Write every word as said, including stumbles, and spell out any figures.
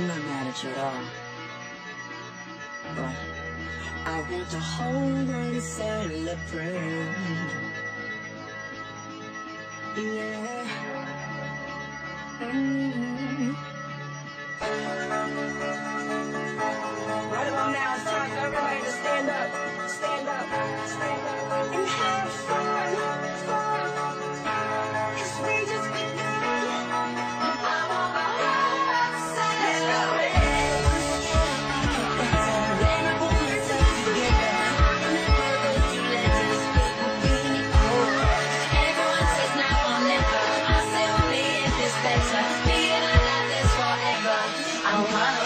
I'm not mad at you at all. But I want a whole night to celebrate. Yeah. Mm-hmm. Right about now, it's time for everybody to stand up, stand up, stand up, and have fun, fun. 'Cause we just I